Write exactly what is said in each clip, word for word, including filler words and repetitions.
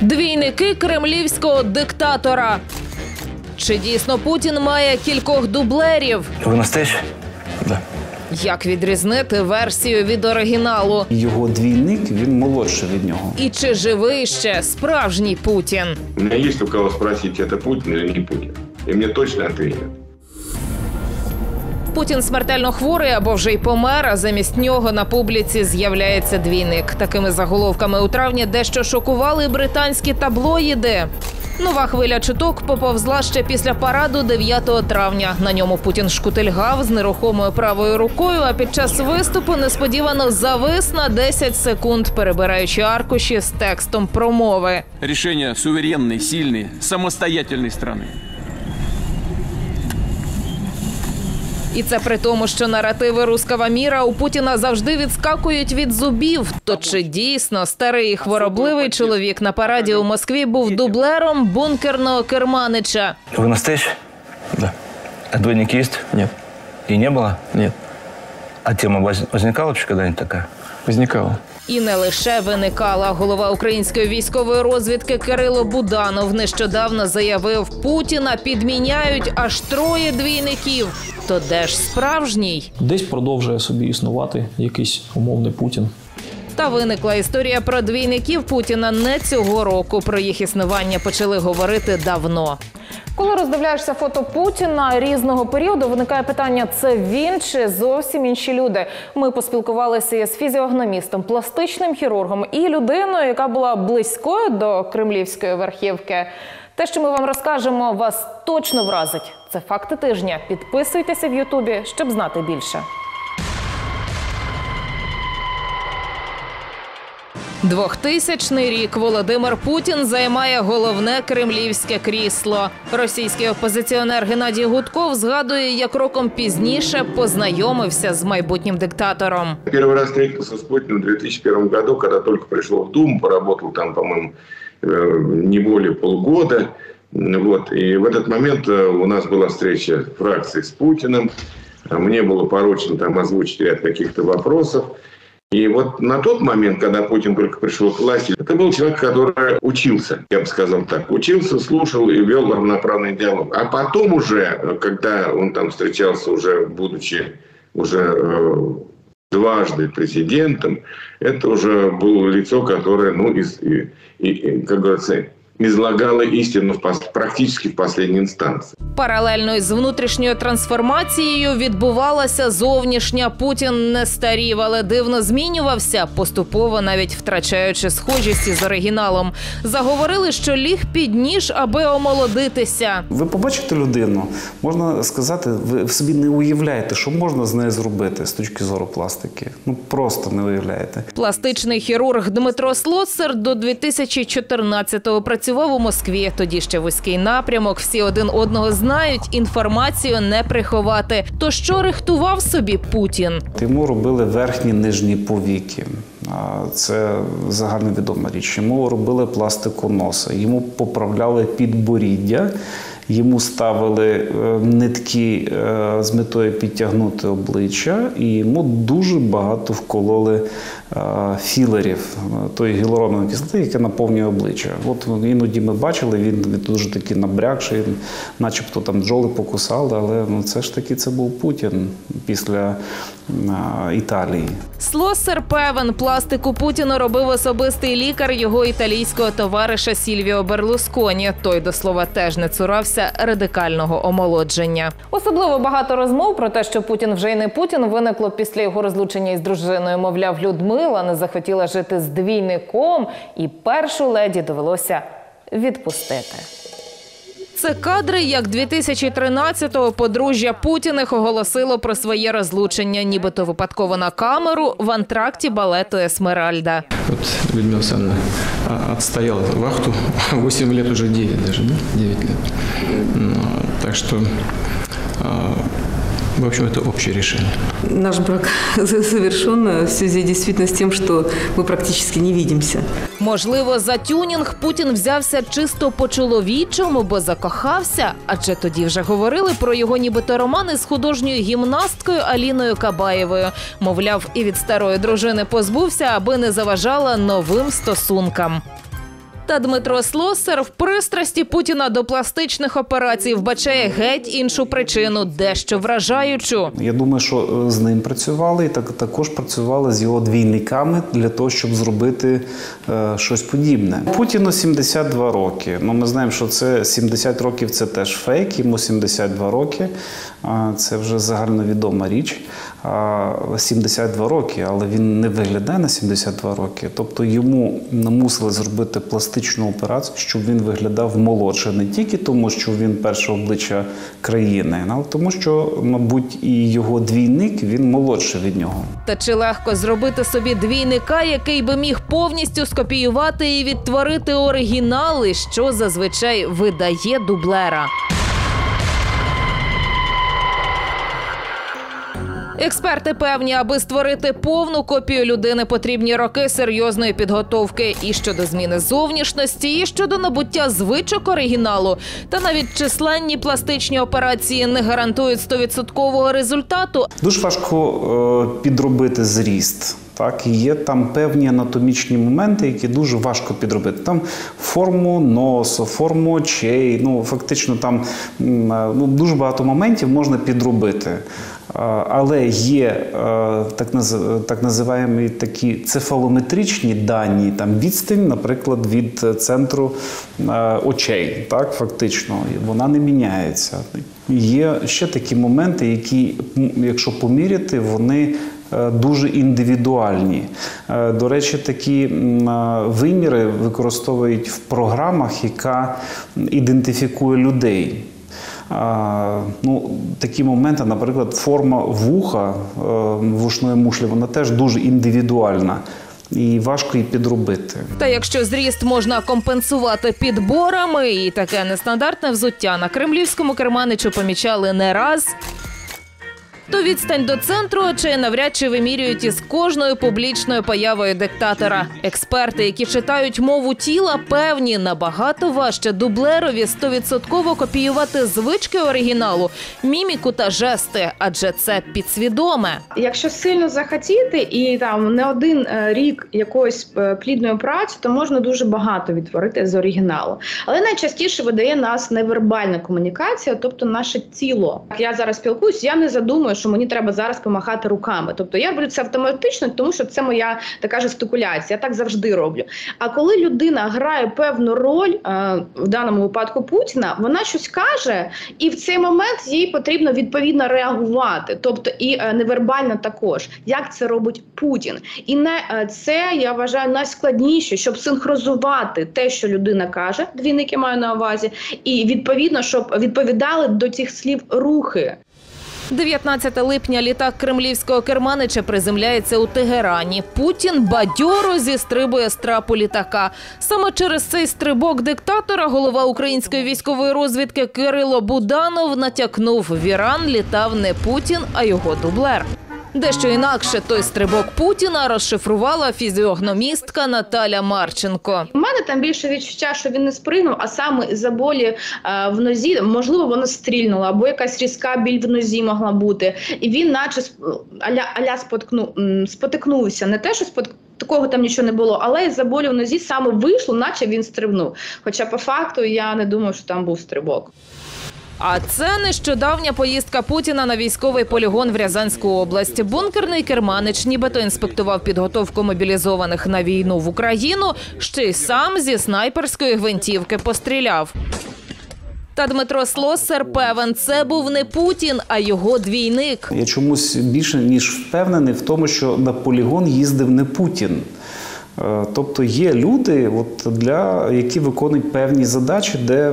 Двійники кремлівського диктатора. Чи дійсно Путін має кількох дублерів? Ви нас теж? Так. Як відрізнити версію від оригіналу? Його двійник, він молодший від нього. І чи живий ще справжній Путін? У мене є у кого спросити, це Путін чи не Путін. І мені точно відповідять. Путін смертельно хворий або вже й помер, а замість нього на публіці з'являється двійник. Такими заголовками у травні дещо шокували британські таблоїди. Нова хвиля чуток поповзла ще після параду дев'ятого травня. На ньому Путін шкутильгав з нерухомою правою рукою, а під час виступу несподівано завис на десять секунд, перебираючи аркуші з текстом промови. Рішення суверенної, сильної, самостоятельної країни. І це при тому, що наративи «руского міра» у Путіна завжди відскакують від зубів. То чи дійсно старий і хворобливий чоловік на параді у Москві був дублером бункерного керманича? Ви настоящий? Да. А двойник є? Ні. І не було? Ні. А тема возникала чи коли-небудь така? Возникала. І не лише виникала. Голова української військової розвідки Кирило Буданов нещодавно заявив, Путіна підміняють аж троє двійників. То де ж справжній? Десь продовжує собі існувати якийсь умовний Путін. Та виникла історія про двійників Путіна не цього року. Про їх існування почали говорити давно. Коли роздивляєшся фото Путіна різного періоду, виникає питання – це він чи зовсім інші люди? Ми поспілкувалися із фізіогномістом, пластичним хірургом і людиною, яка була близькою до кремлівської верхівки. Те, що ми вам розкажемо, вас точно вразить. Це «Факти тижня». Підписуйтеся в Ютубі, щоб знати більше. двохтисячний рік. Володимир Путін займає головне кремлівське крісло. Російський опозиціонер Геннадій Гудков згадує, як роком пізніше познайомився з майбутнім диктатором. Перший раз зустрівся з Путіним у дві тисячі першому році, коли тільки прийшов в Думу, працював там, по-моєму, не більше півгода. Вот. И в этот момент у нас была встреча фракции с Путиным. Мне было поручено там озвучить ряд каких-то вопросов. И вот на тот момент, когда Путин только пришел к власти, это был человек, который учился, я бы сказал так, учился, слушал и вел равноправный диалог. А потом уже, когда он там встречался уже, будучи уже э, дважды президентом, это уже было лицо, которое, ну, из, и, и, как говорится, излагала істину практично в останній інстанції. Паралельно із внутрішньою трансформацією відбувалася зовнішня. Путін не старів, але дивно змінювався, поступово навіть втрачаючи схожість із оригіналом. Заговорили, що ліг під ніж, аби омолодитися. Ви побачите людину, можна сказати, ви в собі не уявляєте, що можна з нею зробити з точки зору пластики. Ну просто не уявляєте. Пластичний хірург Дмитро Слотсер до дві тисячі чотирнадцятого працював у Москві. Тоді ще вузький напрямок, всі один одного знають, інформацію не приховати. То що рихтував собі Путін? Йому робили верхні, нижні повіки. Це загальновідома річ. Йому робили пластику носа, йому поправляли підборіддя, йому ставили нитки з метою підтягнути обличчя, і йому дуже багато вкололи філерів, тої гіалуронової кислоти, яка наповнює обличчя. От іноді ми бачили, він дуже такий набрякший, начебто там бджоли покусали, але ну, це ж таки це був Путін після Італії. Слосер певен, пластику Путіну робив особистий лікар його італійського товариша Сільвіо Берлусконі. Той, до слова, теж не цурався радикального омолодження. Особливо багато розмов про те, що Путін вже й не Путін, виникло після його розлучення із дружиною. Мовляв, Людмила не захотіла жити з двійником, і першу леді довелося відпустити. Це кадри, як дві тисячі тринадцятого подружжя Путіних оголосило про своє розлучення, нібито випадково на камеру, в антракті балету «Есмеральда». От Людмила Александровна відстояла вахту, вісім років, вже дев'ять даже, да? дев'ять років. Так що, в общем, это общее решение. Наш брак завершен в связи действительно с тем, что мы практически не видимся. Можливо, за тюнінг Путін взявся чисто по-чоловічому, бо закохався. А чи тоді вже говорили про його нібито романи з художньою гімнасткою Аліною Кабаєвою. Мовляв, і від старої дружини позбувся, аби не заважала новим стосункам. та Дмитро Слотсер в пристрасті Путіна до пластичних операцій вбачає геть іншу причину, дещо вражаючу. Я думаю, що з ним працювали і так, також працювали з його двійниками для того, щоб зробити е, щось подібне. Путіну сімдесят два роки. Ну, ми знаємо, що це сімдесят років – це теж фейк, йому сімдесят два роки. Це вже загальновідома річ. сімдесят два роки, але він не виглядає на сімдесят два роки. Тобто йому намусили зробити пластичну операцію, щоб він виглядав молодше. Не тільки тому, що він перше обличчя країни, але тому, що, мабуть, і його двійник, він молодший від нього. Та чи легко зробити собі двійника, який би міг повністю скопіювати і відтворити оригінали, що зазвичай видає дублера? Експерти певні, аби створити повну копію людини, потрібні роки серйозної підготовки і щодо зміни зовнішності, і щодо набуття звичок оригіналу. Та навіть численні пластичні операції не гарантують стовідсоткового результату. Дуже важко е, підробити зріст. Так, і є там певні анатомічні моменти, які дуже важко підробити. Там форму носу, форму очей, ну фактично там ну, дуже багато моментів можна підробити. Але є так, наз... так називаємо такі цефалометричні дані, там відстань, наприклад, від центру очей, так, фактично, вона не міняється. Є ще такі моменти, які, якщо поміряти, вони дуже індивідуальні. До речі, такі виміри використовують в програмах, яка ідентифікує людей. Ну, такі моменти, наприклад, форма вуха, вушної мушлі, вона теж дуже індивідуальна. І важко її підробити. Та якщо зріст можна компенсувати підборами, і таке нестандартне взуття на кремлівському керманичу помічали не раз, то відстань до центру очей навряд чи вимірюють із кожною публічною появою диктатора. Експерти, які читають мову тіла, певні, набагато важче дублерові стовідсотково копіювати звички оригіналу, міміку та жести, адже це підсвідоме. Якщо сильно захотіти і там не один рік якоїсь плідної праці, то можна дуже багато відтворити з оригіналу. Але найчастіше видає нас невербальна комунікація, тобто наше тіло. Я зараз спілкуюсь, я не задумую, що мені треба зараз помахати руками. Тобто я роблю це автоматично, тому що це моя така жестикуляція, я так завжди роблю. А коли людина грає певну роль, в даному випадку Путіна, вона щось каже, і в цей момент їй потрібно відповідно реагувати. Тобто і невербально також. Як це робить Путін? І це, я вважаю, найскладніше, щоб синхронізувати те, що людина каже, двійники маю на увазі, і відповідно, щоб відповідали до цих слів рухи. дев'ятнадцятого липня літак кремлівського керманича приземляється у Тегерані. Путін бадьоро зістрибує з трапу літака. Саме через цей стрибок диктатора голова української військової розвідки Кирило Буданов натякнув, в Іран літав не Путін, а його дублер. Дещо інакше той стрибок Путіна розшифрувала фізіогномістка Наталя Марченко. У мене там більше відчуття, що він не спригнув, а саме із-за болі в нозі, можливо, воно стрільнуло, або якась різка біль в нозі могла бути. І він наче а-ля, а-ля споткну, спотикнувся, не те, що спотикнувся. Такого там нічого не було, але із-за болі в нозі саме вийшло, наче він стрибнув. Хоча по факту я не думаю, що там був стрибок. А це нещодавня поїздка Путіна на військовий полігон в Рязанську область. Бункерний керманич нібито інспектував підготовку мобілізованих на війну в Україну, ще й сам зі снайперської гвинтівки постріляв. Та Дмитро Слотсер певен, це був не Путін, а його двійник. Я чомусь більше ніж впевнений в тому, що на полігон їздив не Путін. Тобто є люди, от, для, які виконують певні задачі, де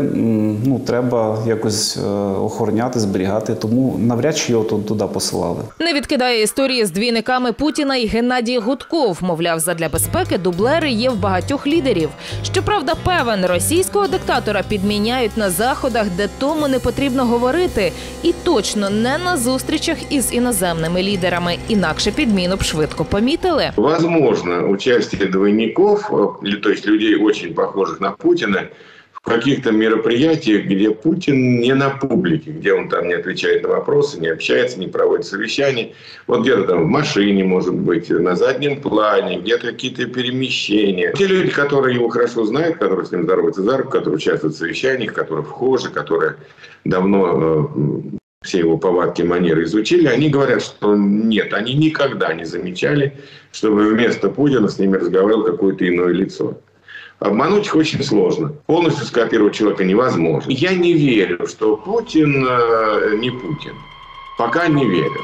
ну, треба якось охороняти, зберігати, тому навряд чи його туди посилали. Не відкидає історії з двійниками Путіна і Геннадій Гудков. Мовляв, задля безпеки дублери є в багатьох лідерів. Щоправда, певен, російського диктатора підміняють на заходах, де тому не потрібно говорити. І точно не на зустрічах із іноземними лідерами. Інакше підміну б швидко помітили. Можливо, участі двойников, то есть людей, очень похожих на Путина, каких-то мероприятиях, где Путин не на публике, где он там не отвечает на вопросы, не общается, не проводит совещаний. Вот где-то там в машине, может быть, на заднем плане, где-то какие-то перемещения. Те люди, которые его хорошо знают, которые с ним здороваются за руку, которые участвуют в совещаниях, которые вхожи, которые давно э, все его повадки, манеры изучили, они говорят, что нет, они никогда не замечали, чтобы вместо Путина с ними разговаривал какое-то иное лицо. Обмануть их очень сложно. Полностью скопировать человека невозможно. Я не верю, что Путин э, не Путин. Пока не верю.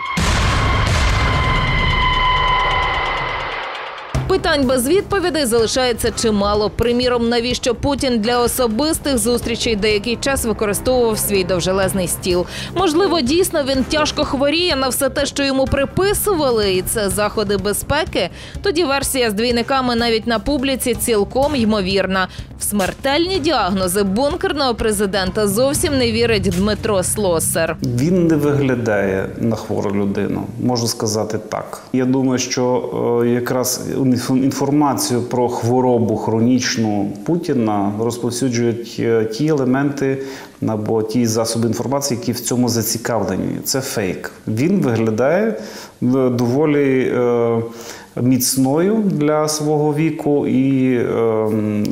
Питань без відповідей залишається чимало. Приміром, навіщо Путін для особистих зустрічей деякий час використовував свій довжелезний стіл? Можливо, дійсно він тяжко хворіє на все те, що йому приписували, і це заходи безпеки? Тоді версія з двійниками навіть на публіці цілком ймовірна. В смертельні діагнози бункерного президента зовсім не вірить Дмитро Слотсер. Він не виглядає на хвору людину, можу сказати так. Я думаю, що якраз інформацію про хворобу хронічну Путіна розповсюджують ті елементи або ті засоби інформації, які в цьому зацікавлені. Це фейк. Він виглядає доволі е, міцною для свого віку і е, е,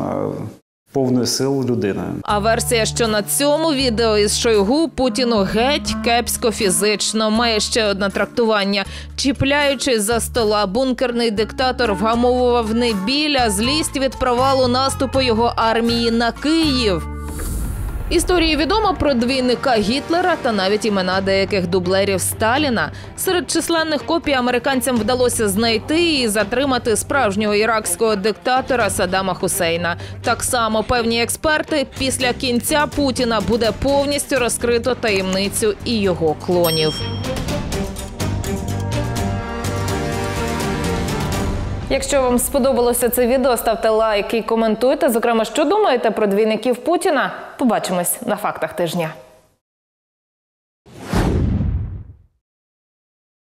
повною сил людиною. А версія, що на цьому відео із Шойгу Путіну геть кепсько фізично, має ще одне трактування. Чіпляючись за стола, бункерний диктатор вгамовував не біль, а злість від провалу наступу його армії на Київ. Історії відомо про двійника Гітлера та навіть імена деяких дублерів Сталіна. Серед численних копій американцям вдалося знайти і затримати справжнього іракського диктатора Саддама Хусейна. Так само певні експерти, після кінця Путіна буде повністю розкрито таємницю і його клонів. Якщо вам сподобалося це відео, ставте лайк і коментуйте. Зокрема, що думаєте про двійників Путіна? Побачимось на «Фактах тижня».